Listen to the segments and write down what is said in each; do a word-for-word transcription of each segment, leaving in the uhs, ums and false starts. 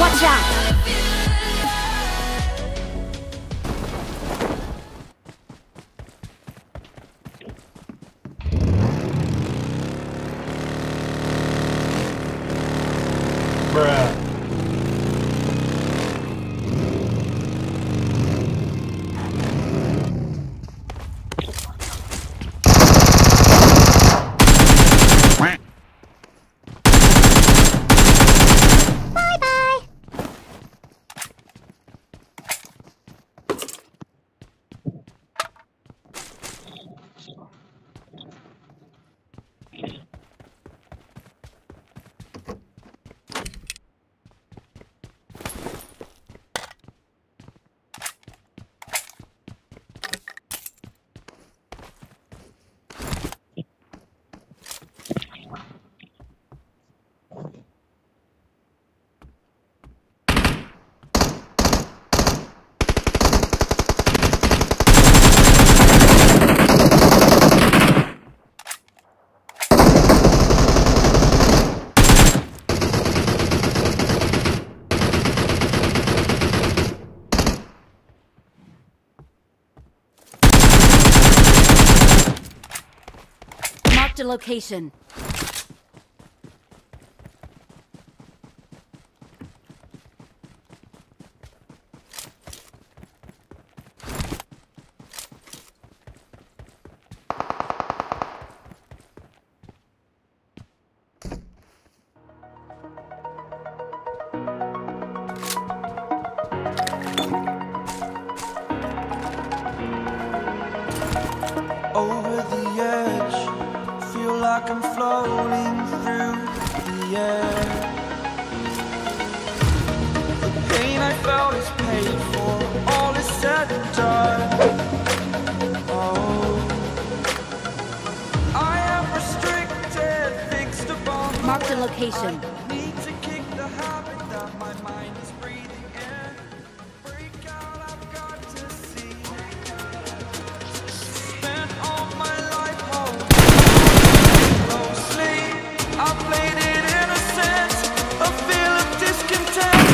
Watch out! Location. I'm floating through the air. The pain I felt is paid for, all is said and done. Oh, I am restricted, fixed upon. Mark the location. I need to kick the habit that my mind is breathing in. Break out, I've got to see. Spent all my life holding. I played it innocent, a feel of discontent.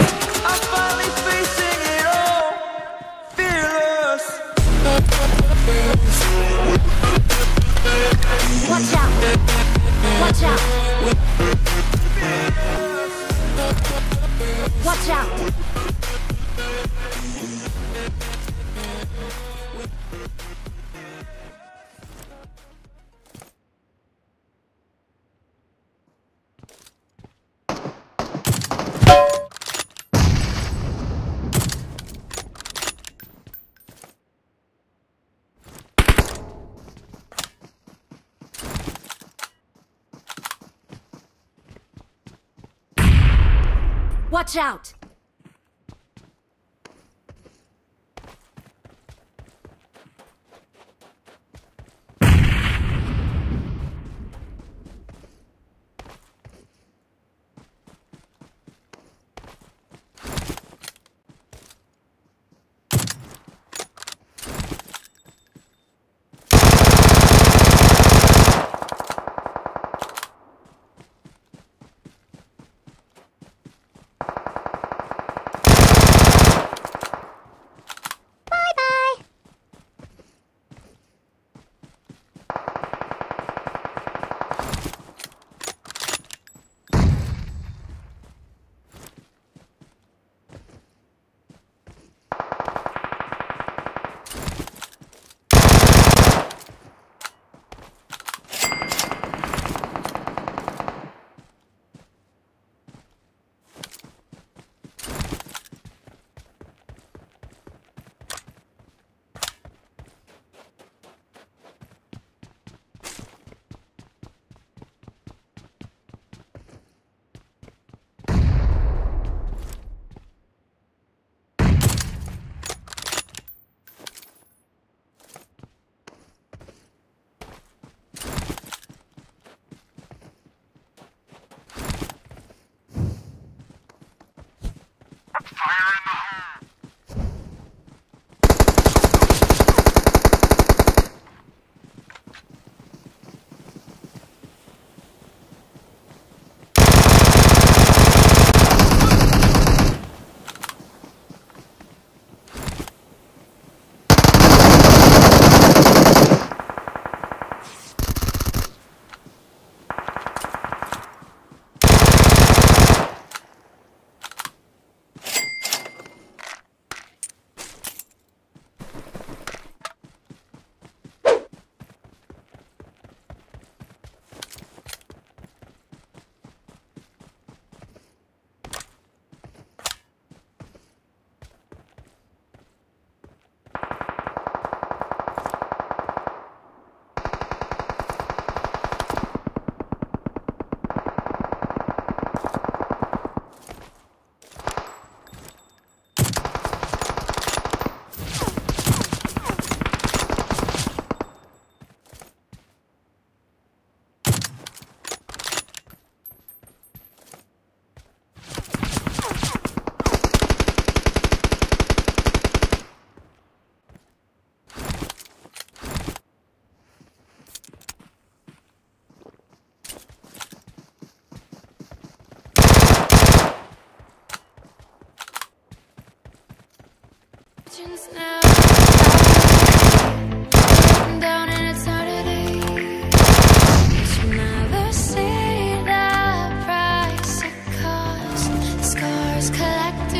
I'm finally facing it all, fearless. Watch out! Watch out! Watch out! Watch out! questions now. I'm down in eternity. You'll never see the price it costs. The scars collected.